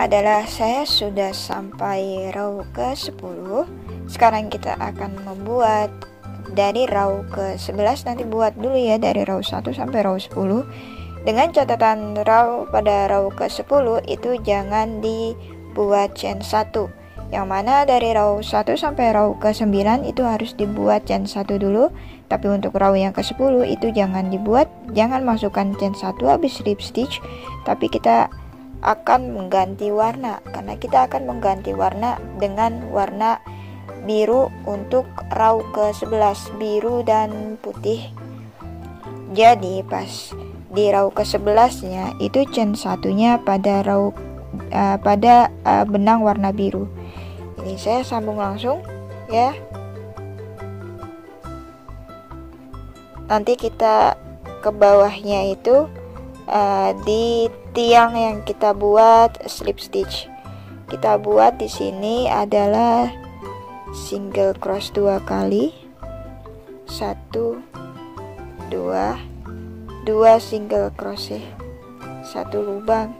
Adalah saya sudah sampai row ke-10. Sekarang kita akan membuat dari row ke-11. Nanti buat dulu ya dari row 1 sampai row 10. Dengan catatan row pada row ke-10 itu jangan dibuat chain 1. Yang mana dari row 1 sampai row ke-9 itu harus dibuat chain 1 dulu. Tapi untuk row yang ke-10 itu jangan dibuat, jangan masukkan chain 1 habis slip stitch. Tapi kita akan mengganti warna, karena kita akan mengganti warna dengan warna biru untuk row ke-11, biru dan putih. Jadi pas di row ke-11 nya itu chain satunya pada row pada benang warna biru. Ini saya sambung langsung ya. Nanti kita ke bawahnya itu di tiang yang kita buat slip stitch, kita buat di sini adalah single cross 2 kali, 1, 2, 2 single crochet, 1 lubang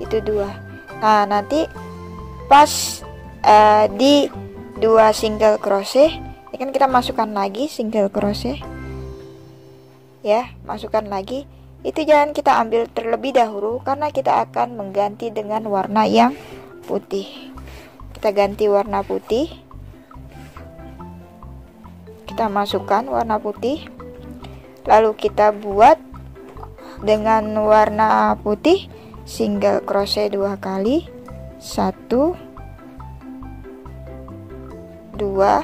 itu 2. Nah nanti pas di 2 single crochet ini kan kita masukkan lagi single crochet ya, masukkan lagi. Itu jangan kita ambil terlebih dahulu karena kita akan mengganti dengan warna yang putih. Kita ganti warna putih, kita masukkan warna putih, lalu kita buat dengan warna putih single crochet 2 kali, 1, 2, 2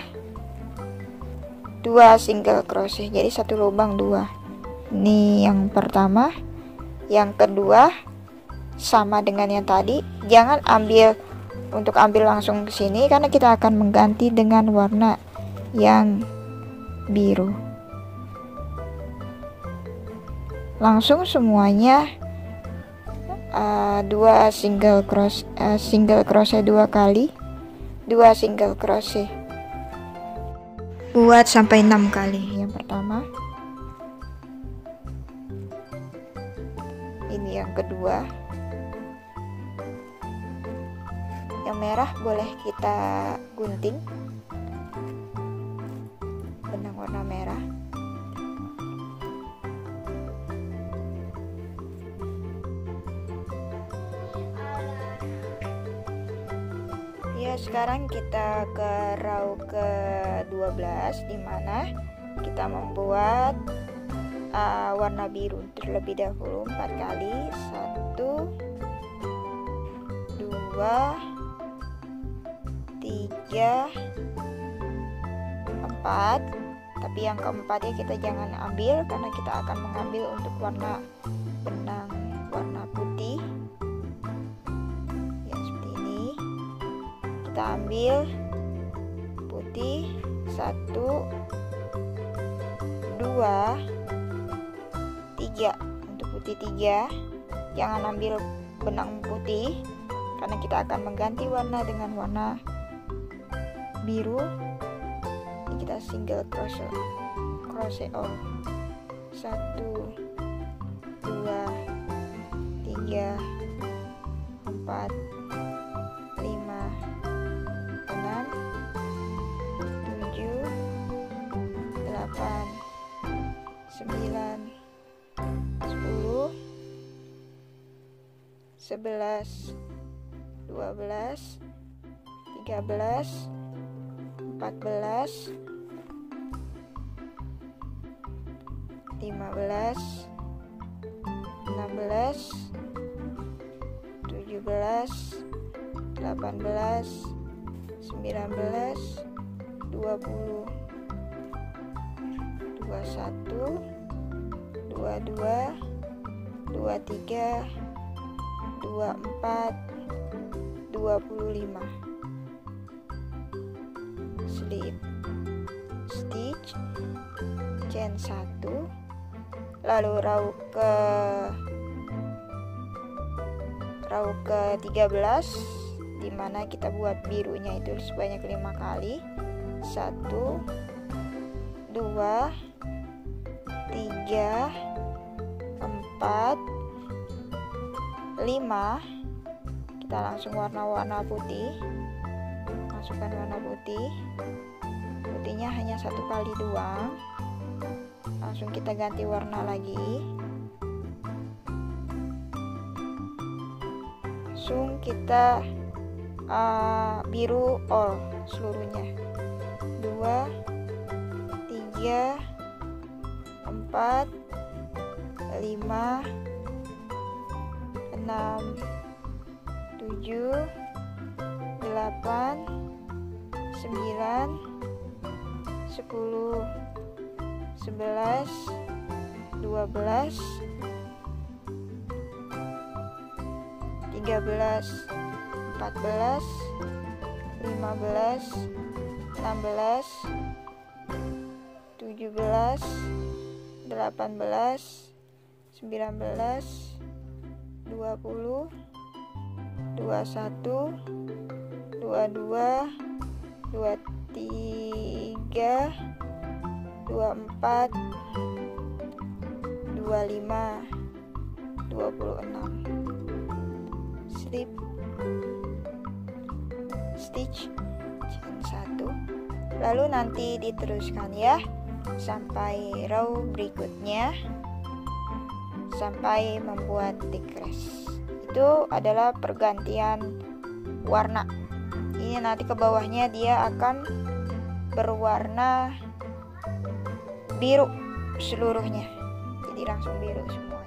single crochet, jadi satu lubang 2. Ini yang pertama, yang kedua sama dengan yang tadi. Jangan ambil untuk ambil langsung ke sini karena kita akan mengganti dengan warna yang biru. Langsung semuanya 2 single crochet, dua kali, 2 single crochet. Buat sampai 6 kali. Yang pertama, ini yang kedua. Yang merah boleh kita gunting benang warna merah. Ya, sekarang kita ke row ke-12 di mana kita membuat warna biru terlebih dahulu 4 kali, 1, 2, 3, 4. Tapi yang keempatnya kita jangan ambil karena kita akan mengambil untuk warna benang warna putih ya, seperti ini. Kita ambil putih 1, 2, 3 untuk putih 3. Jangan ambil benang putih karena kita akan mengganti warna dengan warna biru. Ini kita single crochet all, 11, 12, 13, 14, 15, 16, 17, 18, 19, 20, 21, 22, 23, 24, 25. Slip stitch chain 1, lalu row ke 13, dimana kita buat birunya itu sebanyak 5 kali. 1, 2, 3, 4, 5. Kita langsung warna-warna putih, masukkan warna putih, putihnya hanya 1 kali doang, langsung kita ganti warna lagi, langsung kita biru all seluruhnya. 2, 3, 4, 5, 6, 7, 8, 9, 10, 11, 12, 13, 14, 15, 16, 17, 18, 19, 20, 21, 22, 23, 24, 25. Slip stitch chain 1, lalu nanti diteruskan ya sampai row berikutnya, sampai membuat decrease. Itu adalah pergantian warna. Ini nanti ke bawahnya dia akan berwarna biru seluruhnya, jadi langsung biru semuanya.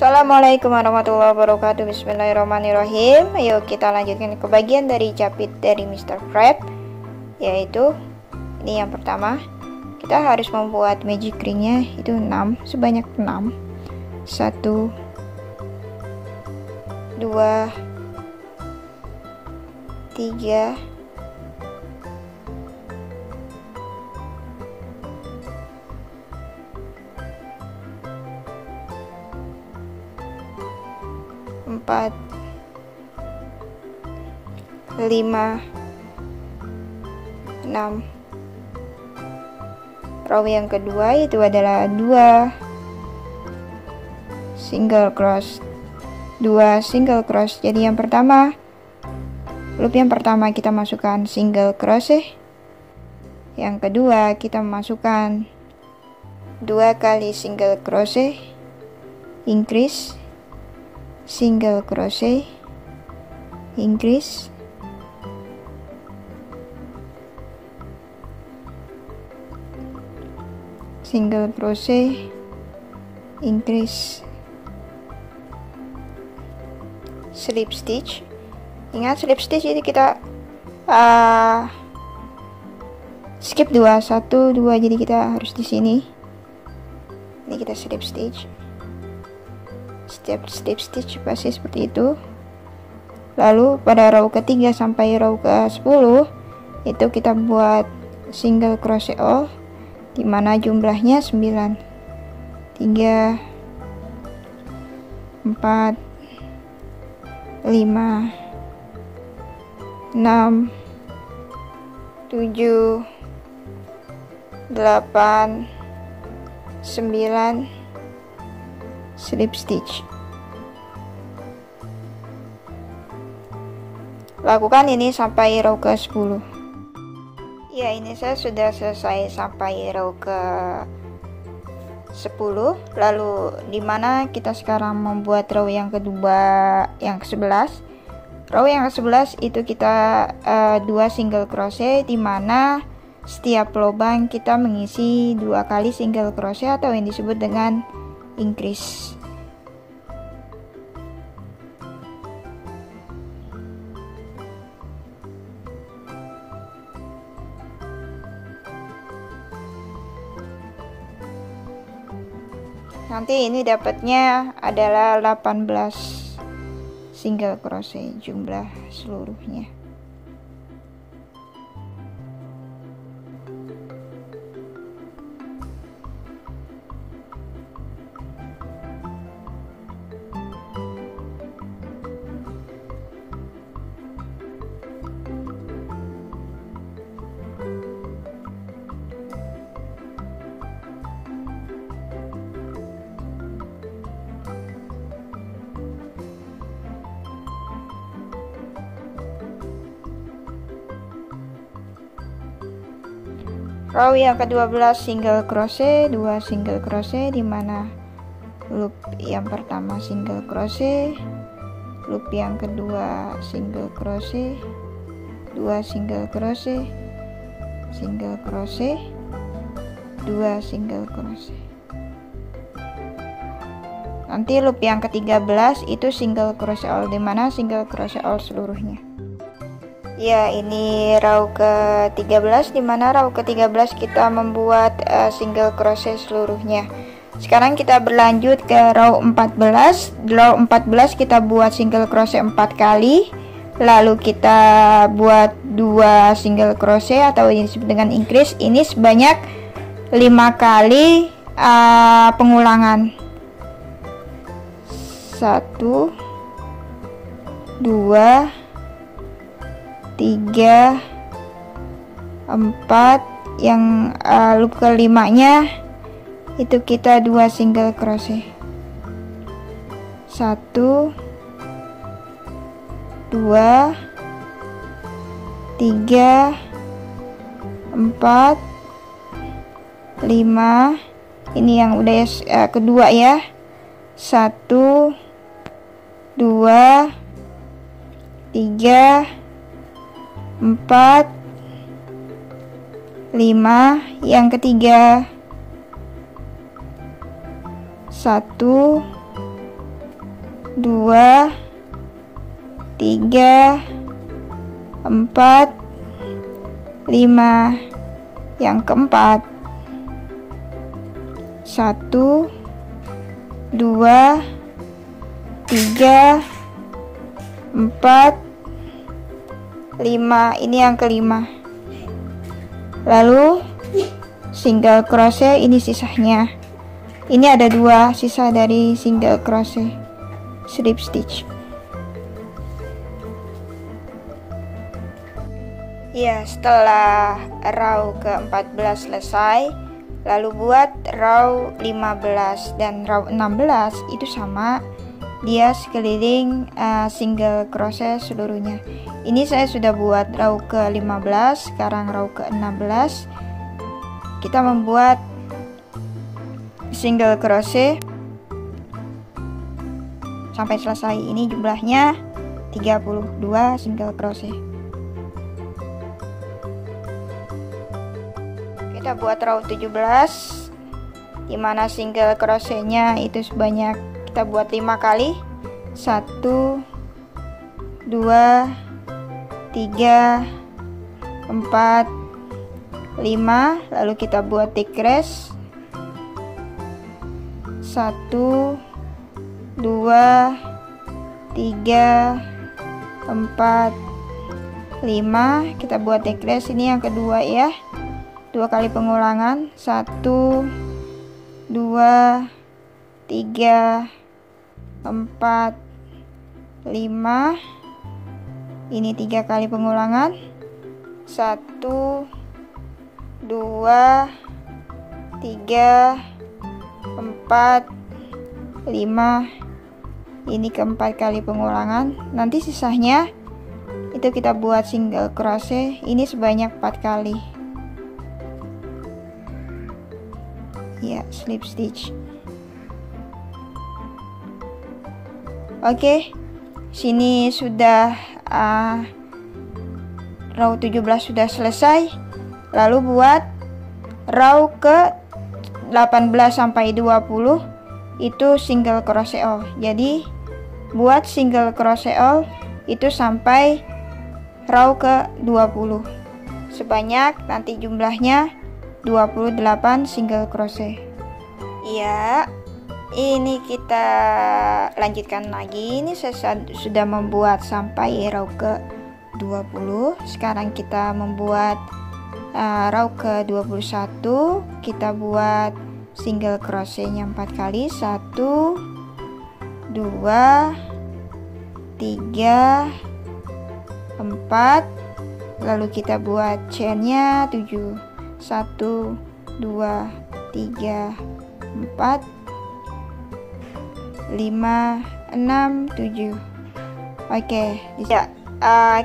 Assalamualaikum warahmatullahi wabarakatuh. Bismillahirrahmanirrahim. Yuk kita lanjutkan ke bagian dari capit dari Mr. Crab, yaitu ini yang pertama. Kita harus membuat magic ringnya itu 6, sebanyak 6. 1, 2, 3, 4, 5, 6. Row yang kedua itu adalah 2 single cross, 2 single cross. Jadi yang pertama, loop yang pertama kita masukkan single cross, yang kedua kita masukkan 2 kali single cross, increase, single crochet, increase, single crochet, increase, slip stitch. Ingat slip stitch, jadi kita skip 2, 1, 2, jadi kita harus di sini. Ini kita slip stitch. Setiap slip stitch pasti seperti itu. Lalu pada row ke-3 sampai row ke-10 itu kita buat single crochet all, dimana jumlahnya 9, 3, 4, 5, 6, 7, 8, 9 slip stitch. Lakukan ini sampai row ke 10. Ya, ini saya sudah selesai sampai row ke 10. Lalu dimana kita sekarang membuat row yang kedua, yang ke-11. Row yang ke-11 itu kita 2 single crochet, dimana setiap lubang kita mengisi 2 kali single crochet atau yang disebut dengan increase. Nanti ini dapatnya adalah 18 single crochet jumlah seluruhnya. Row yang ke-12 single crochet, 2 single crochet, dimana loop yang pertama single crochet, loop yang kedua single crochet, 2 single crochet, single crochet, 2 single crochet. Nanti loop yang ke-13 itu single crochet all, dimana single crochet all seluruhnya. Ya, ini row ke-13, dimana row ke-13 kita membuat single crochet seluruhnya. Sekarang kita berlanjut ke row 14. Row 14 kita buat single crochet 4 kali, lalu kita buat 2 single crochet atau yang disebut dengan increase. Ini sebanyak 5 kali pengulangan. 1, 2, 3, 4, yang loop kelimanya itu kita 2 single crochet, 1, 2, 3, 4, 5. Ini yang udah kedua ya, 1, 2, 3, 4, 5, yang ketiga 1, 2, 3, 4, 5, yang keempat 1, 2, 3, 4, 5, ini yang kelima. Lalu single crochet, ini sisanya. Ini ada 2 sisa dari single crochet slip stitch. Ya, setelah row ke-14 selesai, lalu buat row 15 dan row 16 itu sama. Dia sekeliling single crochet seluruhnya. Ini saya sudah buat row ke-15, sekarang row ke-16. Kita membuat single crochet sampai selesai. Ini jumlahnya 32 single crochet. Kita buat row 17, dimana single crochetnya itu sebanyak kita buat 5 kali, 1, 2, 3, 4, 5. Lalu kita buat decrease, 1, 2, 3, 4, 5, 4, 5. Kita buat digress ini yang kedua ya. 2 kali pengulangan. 1, 2, 3, 4, 5. Ini 3 kali pengulangan. 1, 2, 3, 4, 5. Ini keempat kali pengulangan. Nanti sisanya itu kita buat single crochet ini sebanyak 4 kali ya, slip stitch. Oke, sini sudah row 17 sudah selesai. Lalu buat row ke 18 sampai 20 itu single crochet all. Jadi buat single crochet all itu sampai row ke 20 sebanyak nanti jumlahnya 28 single crochet. Iya. Ini kita lanjutkan lagi. Ini saya sudah membuat sampai row ke 20. Sekarang kita membuat row ke 21. Kita buat single crochetnya 4 kali. 1, 2, 3, 4. Lalu kita buat chainnya 7. 1, 2, 3, 4. 5, 6, 7. Oke, ya,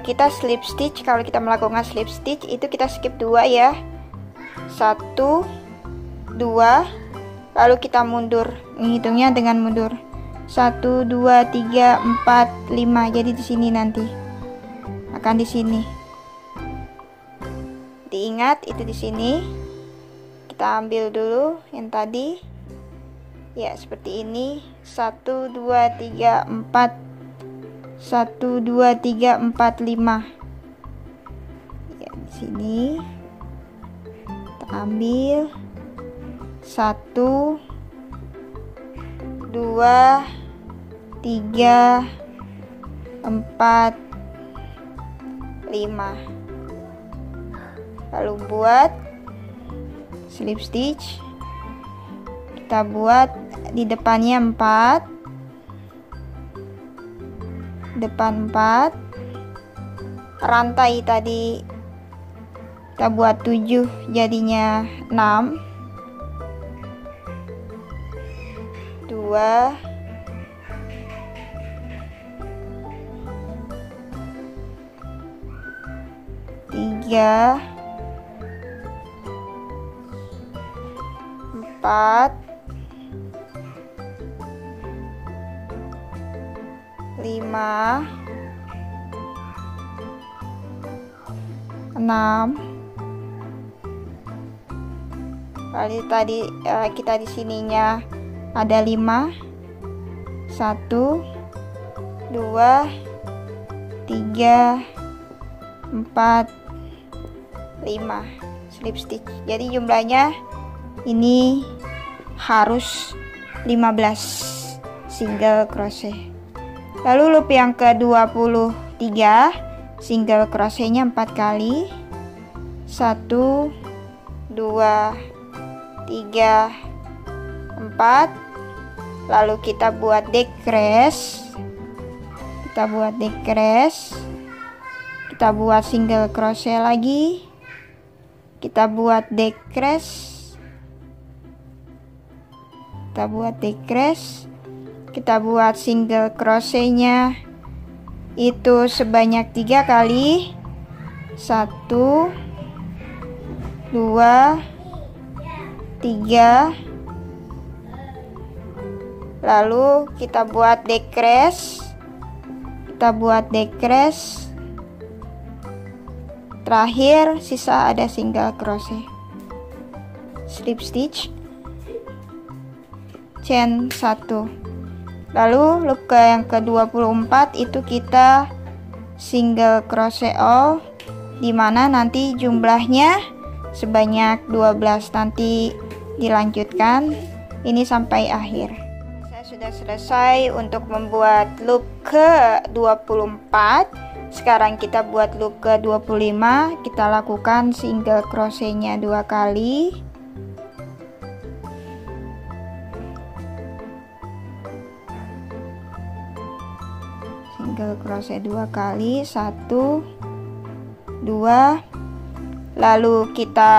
kita slip stitch. Kalau kita melakukan slip stitch itu kita skip 2 ya, 1, 2. Lalu kita mundur, menghitungnya dengan mundur 1, 2, 3, 4, 5. Jadi di sini nanti akan di sini. Diingat itu di sini. Kita ambil dulu yang tadi. Ya, seperti ini. 1, 2, 3, 4. 1, 2, 3, 4, 5. Ya, di sini kita ambil 1, 2, 3, 4, 5. Lalu buat slip stitch. Kita buat di depannya 4, depan 4, rantai tadi kita buat 7 jadinya 6, 2. Tiga, 4, 5, 6. Kali tadi kita di sininya ada 5. 1, 2, 3, 4, 5. Slip stitch. Jadi jumlahnya ini harus 15 single crochet. Lalu loop yang ke-23 single crochetnya 4 kali. 1, 2, 3, 4. Lalu kita buat decrease. Kita buat single crochet lagi. Kita buat decrease. Kita buat single crochetnya itu sebanyak 3 kali. 1, 2, 3. Lalu kita buat decrease. Terakhir sisa ada single crochet. Slip stitch, chain 1. Lalu loop yang ke-24 itu kita single crochet all, dimana nanti jumlahnya sebanyak 12. Nanti dilanjutkan ini sampai akhir. Saya sudah selesai untuk membuat loop ke-24. Sekarang kita buat loop ke 25, kita lakukan single crochetnya 2 kali. Single crochet 2 kali, 1, 2. Lalu kita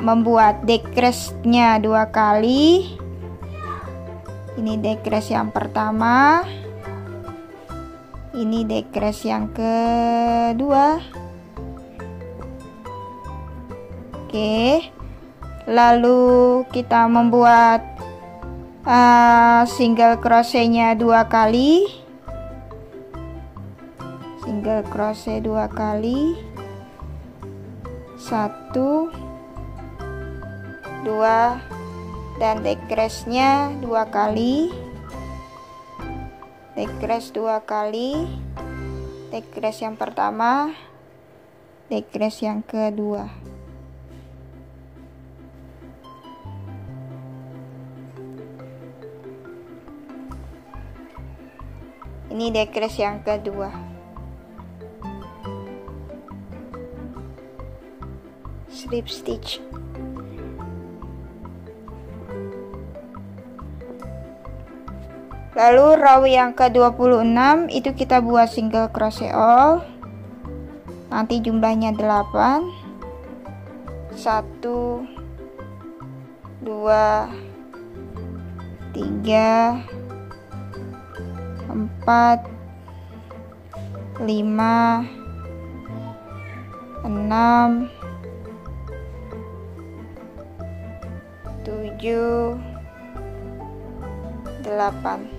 membuat decrease-nya 2 kali. Ini decrease yang pertama. Ini decrease yang kedua. Oke. Lalu kita membuat single crochetnya 2 kali. Single crochet 2 kali. 1, 2 dan decrease-nya 2 kali. Decrease 2 kali, decrease yang pertama, decrease yang kedua. Ini decrease yang kedua. Slip stitch. Lalu row yang ke-26 itu kita buat single crochet all, nanti jumlahnya 8. 1, 2, 3, 4, 5, 6, 7, 8.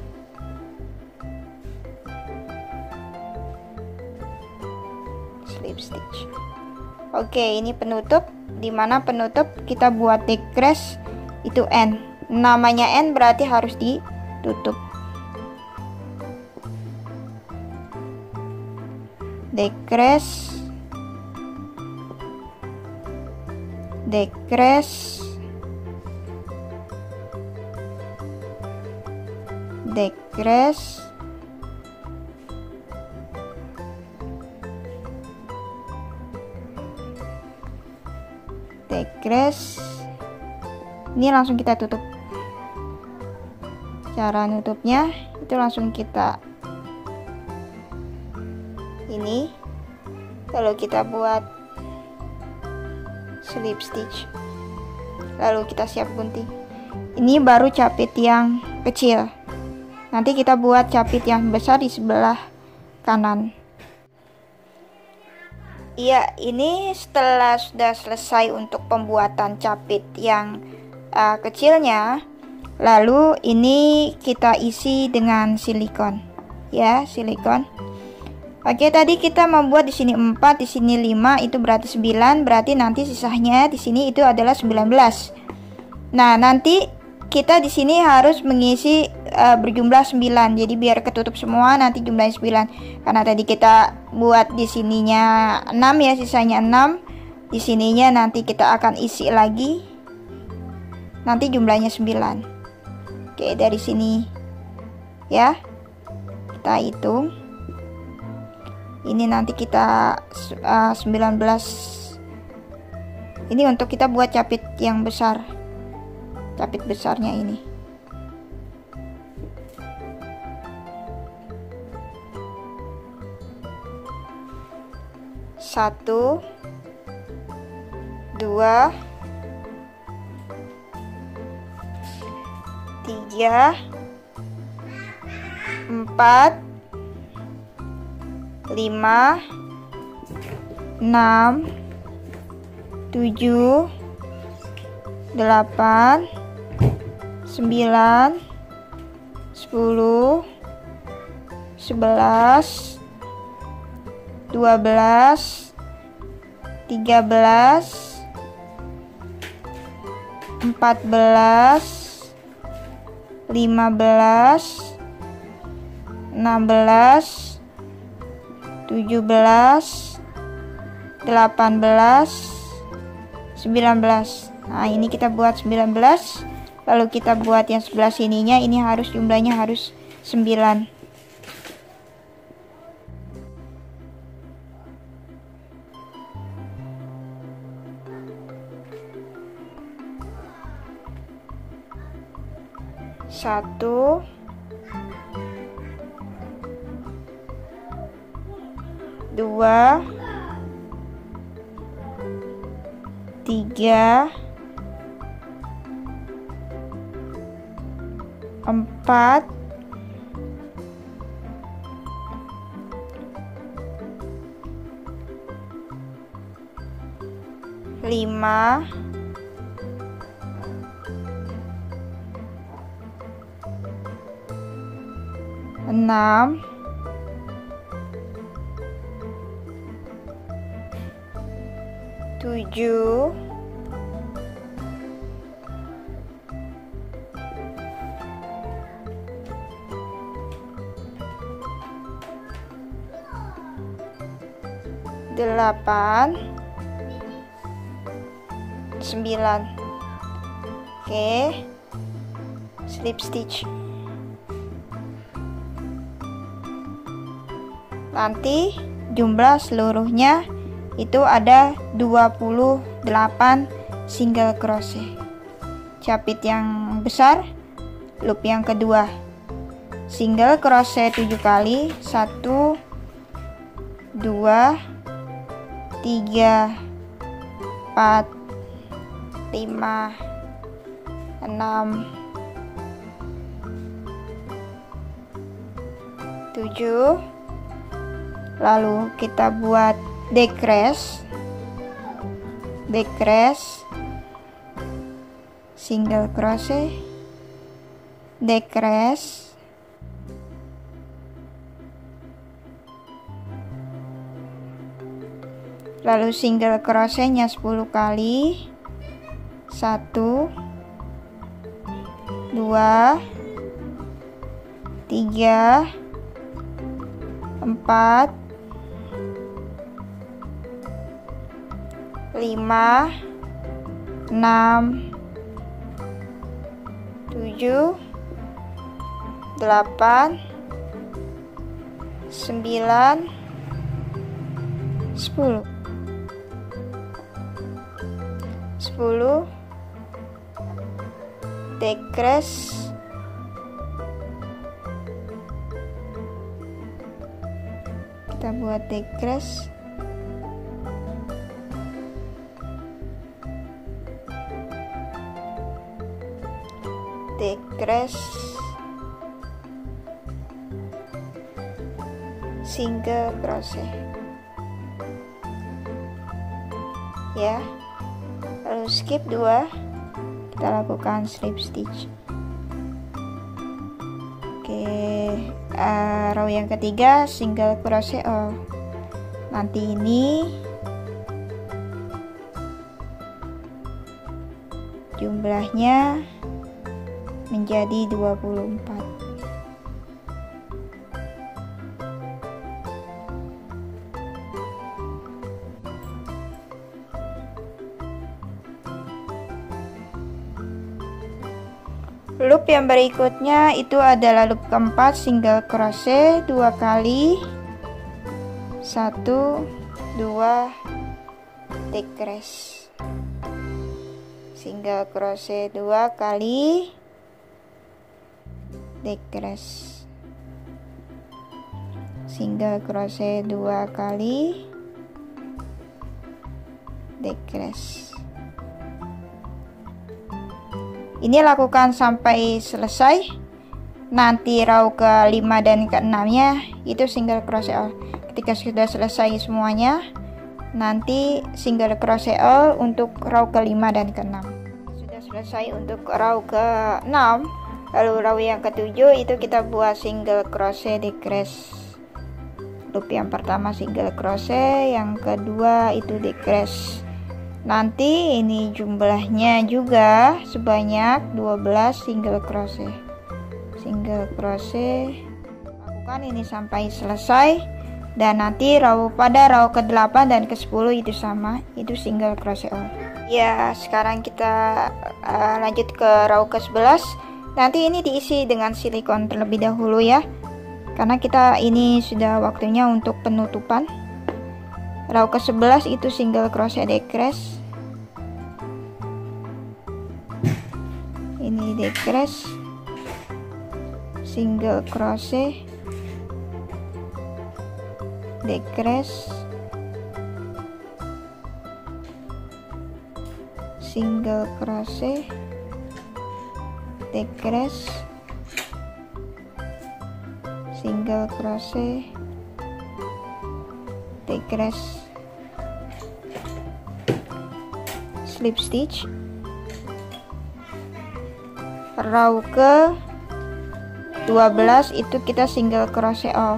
Stitch. Oke, ini penutup, dimana penutup kita buat decrease itu N. Namanya N berarti harus ditutup. Decrease, decrease, decrease. Decrease. Ini langsung kita tutup. Cara nutupnya itu langsung kita ini, lalu kita buat slip stitch, lalu kita siap gunting. Ini baru capit yang kecil, nanti kita buat capit yang besar di sebelah kanan. Iya, ini setelah sudah selesai untuk pembuatan capit yang kecilnya, lalu ini kita isi dengan silikon, ya, silikon. Oke, tadi kita membuat di sini 4, di sini 5, itu berarti 9, berarti nanti sisanya di sini itu adalah 19. Nah, nanti kita di sini harus mengisi berjumlah 9. Jadi biar ketutup semua nanti jumlahnya 9. Karena tadi kita buat di sininya 6 ya, sisanya 6. Di sininya nanti kita akan isi lagi. Nanti jumlahnya 9. Oke, dari sini ya. Kita hitung. Ini nanti kita 19. Ini untuk kita buat capit yang besar. Capit besarnya ini. Satu, dua, tiga, empat, lima, enam, tujuh, delapan, 9, 10, 11, 12, 13, 14, 15, 16, 17, 18, 19. Nah, ini kita buat 19. Lalu kita buat yang sebelah sininya, ini harus jumlahnya harus 9. satu, dua, tiga, empat, lima, enam, tujuh, delapan, sembilan. Oke, slip stitch. Nanti jumlah seluruhnya itu ada 28 single crochet. Capit yang besar, loop yang kedua, single crochet 7 kali, 1 2 3 4 5 6 7. Lalu kita buat decrease, single crochet, decrease, lalu single crochetnya 10 kali, 1 2 3 4 5 6 7 8 9 10. 10 decrease, kita buat decrease. Decrease, single crochet, ya. Lalu skip 2, kita lakukan slip stitch. Oke, row yang ketiga single crochet. Oh, nanti ini jumlahnya menjadi 24. Loop yang berikutnya itu adalah loop keempat, single crochet 2 kali, 1 2 decrease, single crochet 2 kali, decrease, single crochet 2 kali, decrease. Ini lakukan sampai selesai. Nanti row ke-5 dan ke-6-nya itu single crochet all. Ketika sudah selesai semuanya, nanti single crochet all untuk row ke-5 dan ke-6. Sudah selesai untuk row ke-6. Lalu row yang ketujuh itu kita buat single crochet decrease. Loop yang pertama single crochet, yang kedua itu decrease. Nanti ini jumlahnya juga sebanyak 12 single crochet. Single crochet lakukan ini sampai selesai, dan nanti pada row ke-8 dan ke-10 itu sama, itu single crochet all. Ya, sekarang kita lanjut ke row ke-11. Nanti ini diisi dengan silikon terlebih dahulu ya, karena kita ini sudah waktunya untuk penutupan. Row ke-11 itu single crochet decrease. Ini decrease. single crochet, decrease, single crochet, decrease, single crochet, decrease, slip stitch, row ke 12 itu kita single crochet off.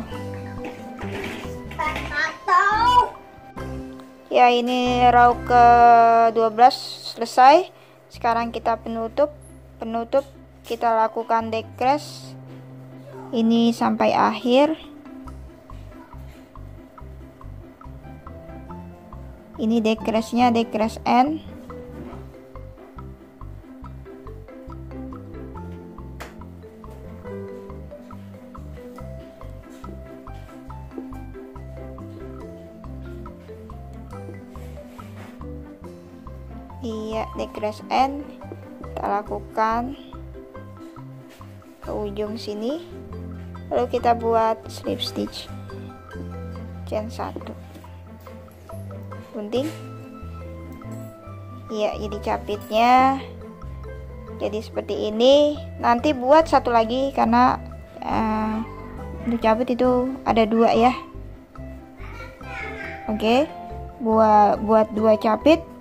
Ya, ini row ke 12 selesai. Sekarang kita penutup kita lakukan decrease ini sampai akhir. Ini decrease-nya decrease end. Iya, decrease end kita lakukan ke ujung sini, lalu kita buat slip stitch chain 1, gunting. Iya, jadi capitnya jadi seperti ini. Nanti buat satu lagi karena untuk capit itu ada 2 ya. Oke, buat 2 capit.